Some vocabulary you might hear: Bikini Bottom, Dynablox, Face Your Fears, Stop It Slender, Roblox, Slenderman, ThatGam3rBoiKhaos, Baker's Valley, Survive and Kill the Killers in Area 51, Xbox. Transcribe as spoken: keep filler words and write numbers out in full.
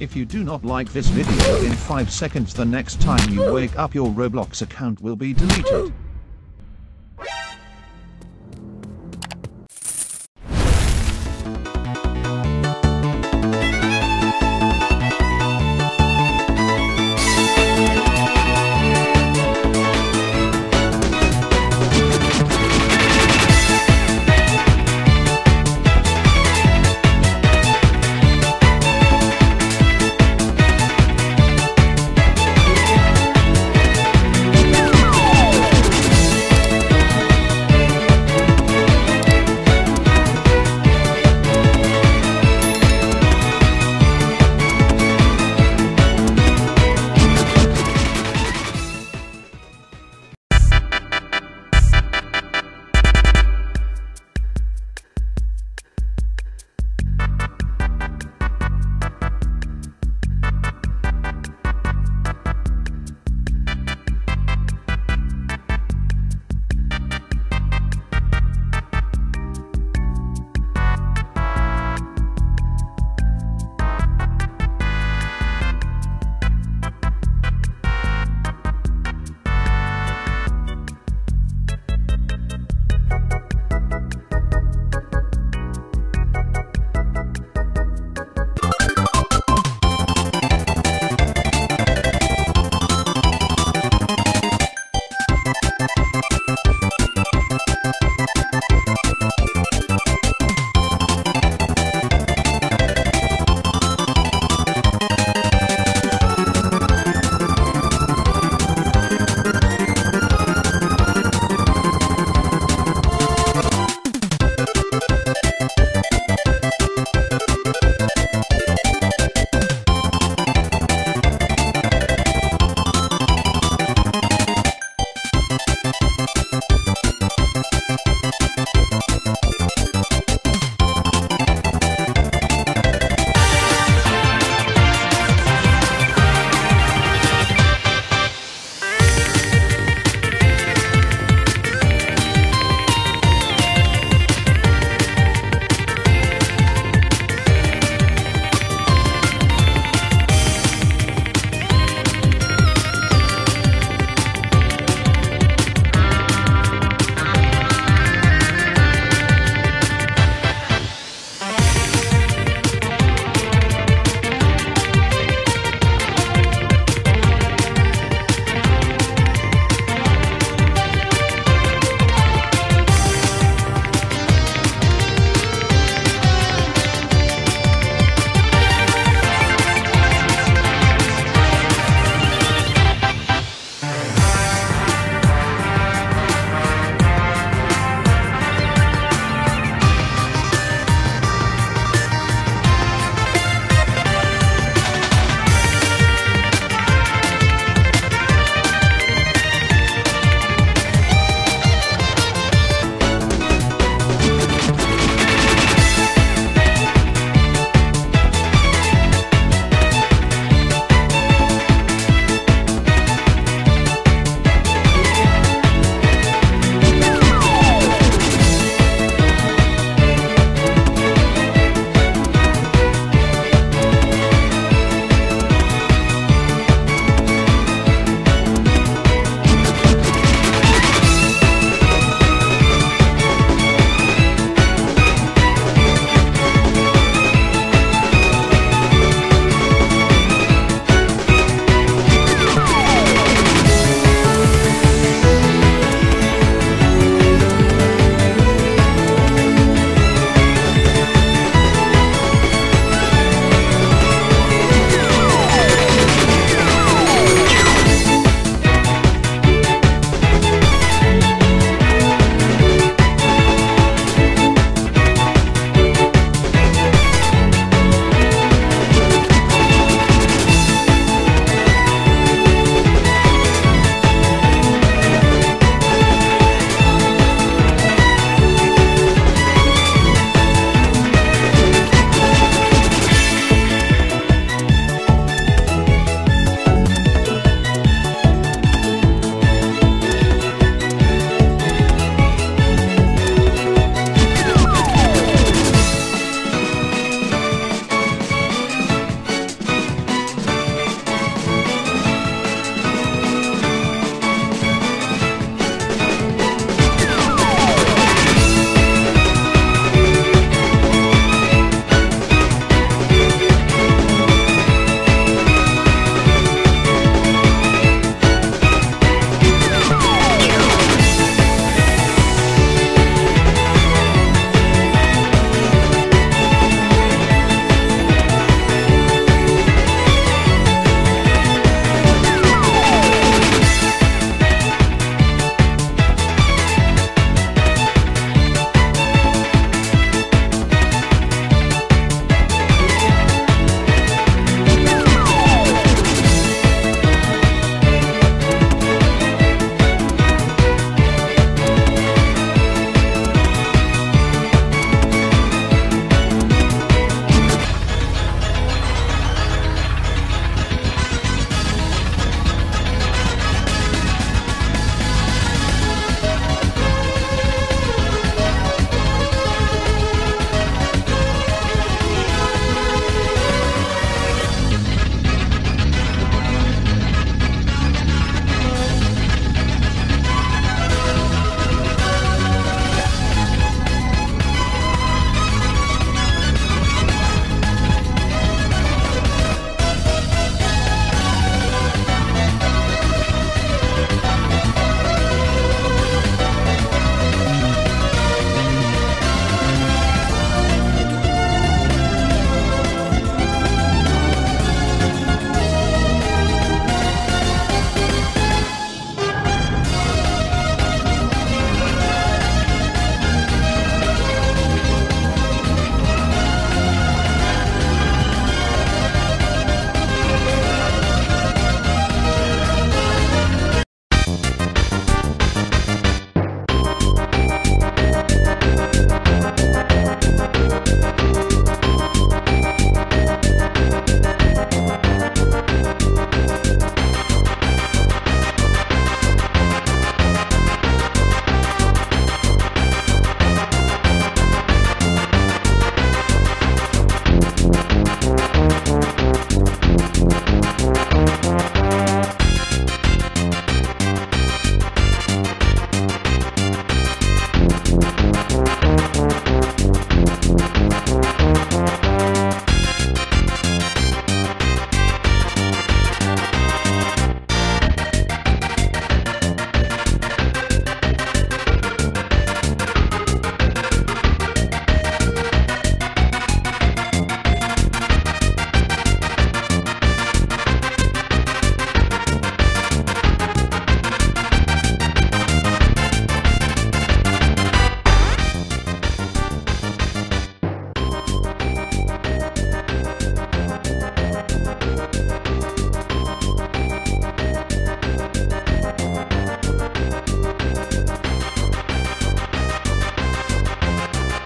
If you do not like this video in five seconds, the next time you wake up your Roblox account will be deleted.